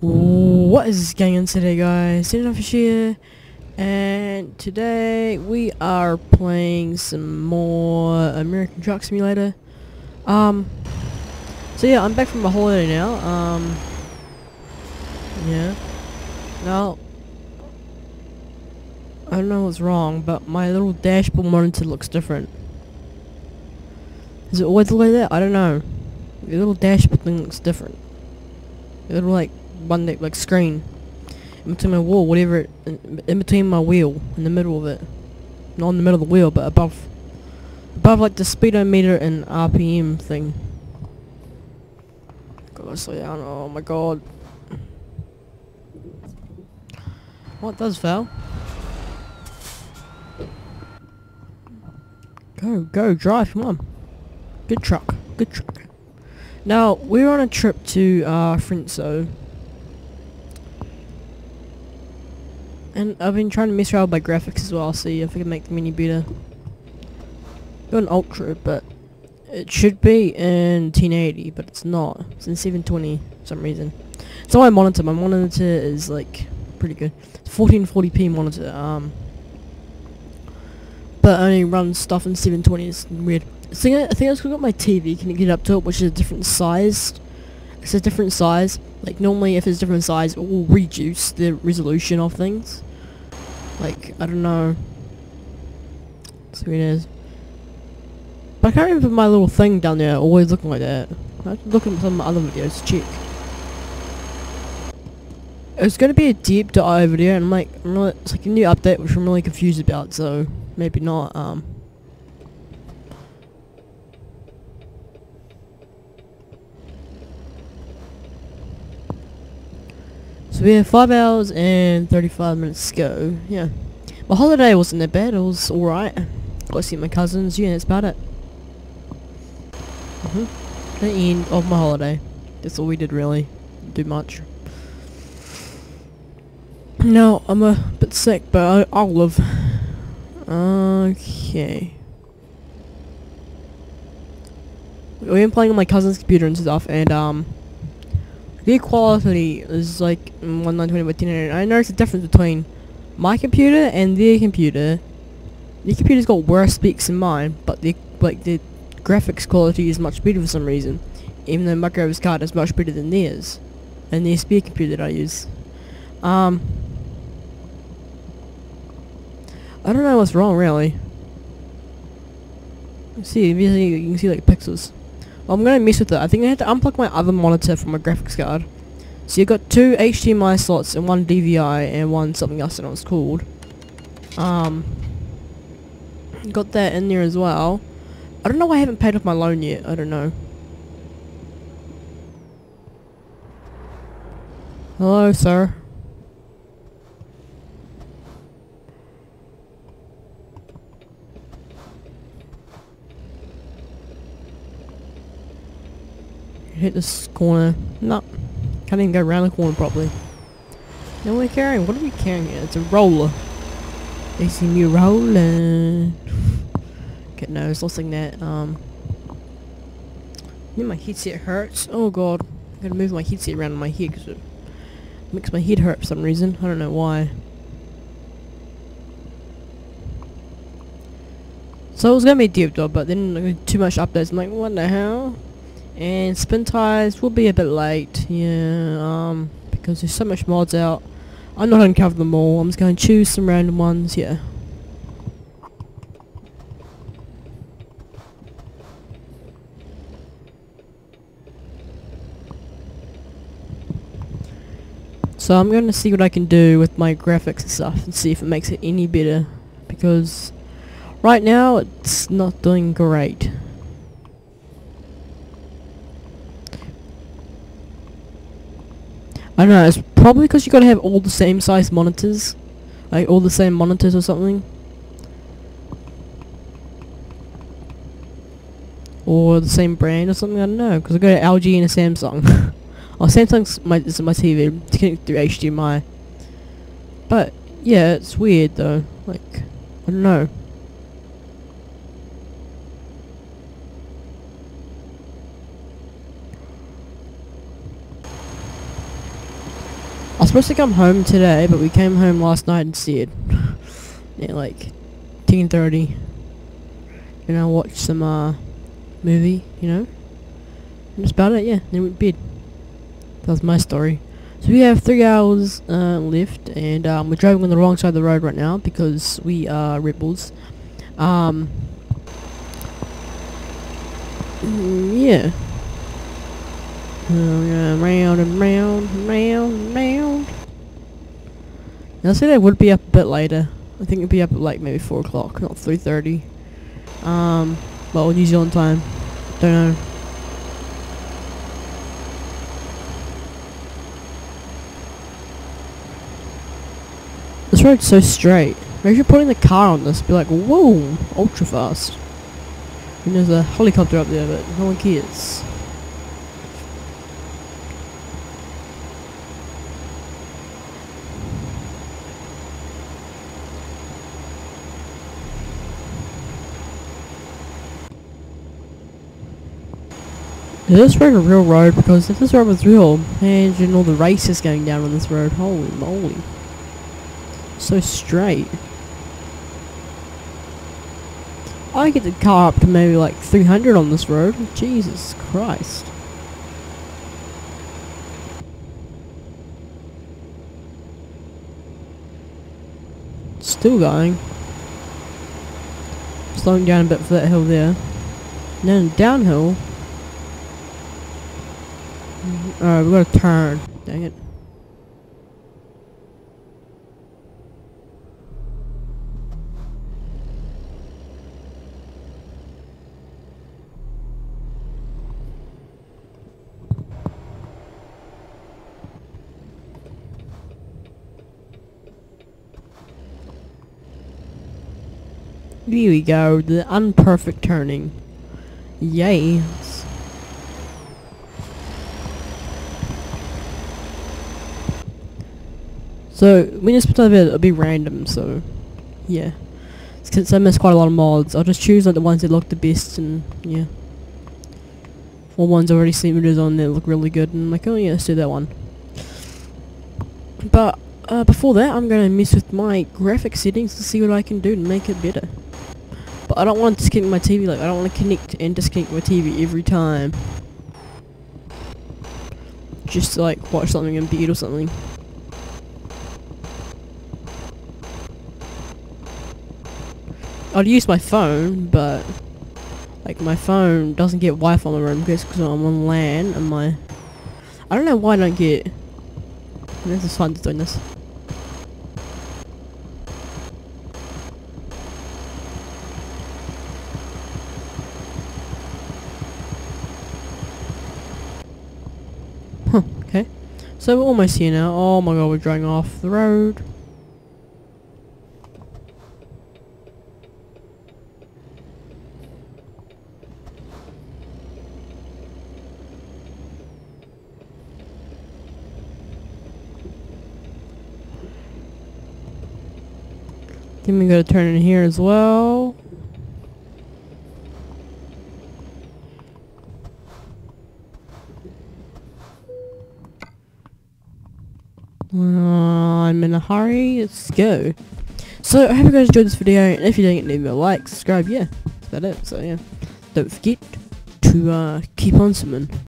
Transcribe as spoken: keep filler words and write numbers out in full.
What is going on today, guys? It's here, and today we are playing some more American Truck Simulator. Um, so yeah, I'm back from my holiday now. Um, yeah. Now, I don't know what's wrong, but my little dashboard monitor looks different. Is it always like that? I don't know. Your little dashboard thing looks different. Your little like one that like screen in between my wall, whatever, it, in, in between my wheel, in the middle of it, not in the middle of the wheel, but above, above like the speedometer and R P M thing. God, slow down! Oh my god! What does fail? Go, go, drive! Come on! Good truck, good truck. Now we're on a trip to uh, Frenzo. And I've been trying to mess around with my graphics as well, see if I can make them any better. Got an ultra, but it should be in ten eighty, but it's not. It's in seven twenty for some reason. So my monitor, my monitor is like pretty good. It's fourteen forty p monitor, um, but only runs stuff in seven twenty. It's weird. I think I, I think I got my T V connected up to it, which is a different size. It's a different size. Like normally, if it's a different size, it will reduce the resolution of things. Like, I don't know. That's what it is. But I can't remember my little thing down there always looking like that. I have to look at some of my other videos to check. It's going to be a deep dive video, and I'm like, I'm not, it's like a new update which I'm really confused about, so maybe not. Um. So we have five hours and thirty-five minutes to go, yeah. My holiday wasn't that bad, it was alright. Got to see my cousins, yeah, that's about it. Mm-hmm. The end of my holiday. That's all we did really. Didn't do much. No, I'm a bit sick, but I, I'll live. Okay. We've been playing on my cousin's computer and stuff, and um... the quality is like nineteen twenty by ten eighty. I noticed the difference between my computer and their computer. Their computer's got worse specs than mine, but the like the graphics quality is much better for some reason. Even though my graphics card is much better than theirs, and their spare computer that I use. Um, I don't know what's wrong really. See, you can see like pixels. I'm gonna mess with it. I think I had to unplug my other monitor from my graphics card. So you've got two H D M I slots and one D V I and one something else that it was called. Um, got that in there as well. I don't know why I haven't paid off my loan yet. I don't know. Hello, sir. Hit this corner. No, nope. Can't even go around the corner properly. Now we're carrying. What are we carrying here? It's a roller. It's a new roller. Okay, no, it's losing that. Um, yeah, my headset hurts. Oh god, I'm gonna move my headset around in my head because it makes my head hurt for some reason. I don't know why. So it was gonna be a deep dive, but then like, too much updates. I'm like, what the hell? And spin tires will be a bit late, yeah, um, because there's so much mods out. I'm not going to cover them all, I'm just going to choose some random ones, yeah. So I'm going to see what I can do with my graphics and stuff and see if it makes it any better, because right now it's not doing great. I don't know, it's probably because you gotta have all the same size monitors. Like, all the same monitors or something. Or the same brand or something, I don't know. Because I got an L G and a Samsung. Oh, Samsung's my, this is my T V. It's connected through H D M I. But, yeah, it's weird though. Like, I don't know. I was supposed to come home today, but we came home last night instead. Yeah, like ten thirty. You know, watch some uh, movie, you know. And that's about it, yeah. Then went to bed. That was my story. So we have three hours uh, left, and um, we're driving on the wrong side of the road right now because we are rebels. Um, yeah. Uh, round and round and round and round. Now, I said I would be up a bit later. I think it'd be up at like maybe four o'clock, not three thirty. Um, well, New Zealand time. Don't know. This road's so straight. Maybe you're putting the car on this, be like, whoa, ultra fast. And there's a helicopter up there, but no one cares. Is this road a real road? Because if this road was real, imagine all the races going down on this road. Holy moly. So straight. I get the car up to maybe like three hundred on this road. Jesus Christ. Still going. Slowing down a bit for that hill there. And then downhill. Alright, we gotta turn. Dang it. Here we go, the unperfect turning. Yay. So, when you split it, it'll be random, so, yeah. Since I missed quite a lot of mods, I'll just choose like the ones that look the best, and, yeah. Four ones I've already seen videos on that look really good, and I'm like, oh yeah, let's do that one. But, uh, before that, I'm gonna mess with my graphic settings to see what I can do to make it better. But I don't want to disconnect my T V, like, I don't want to connect and disconnect my T V every time. Just to, like, watch something in bed or something. I'd use my phone, but like my phone doesn't get Wi-Fi in my room because I'm on LAN and my I don't know why I don't get. This is fun doing this. Huh. Okay. So we're almost here now. Oh my god, we're driving off the road. Then we gotta turn in here as well. Uh, I'm in a hurry. Let's go. So I hope you guys enjoyed this video, and if you didn't, leave me a like, subscribe. Yeah, that's about it. So yeah, don't forget to uh, keep on simming.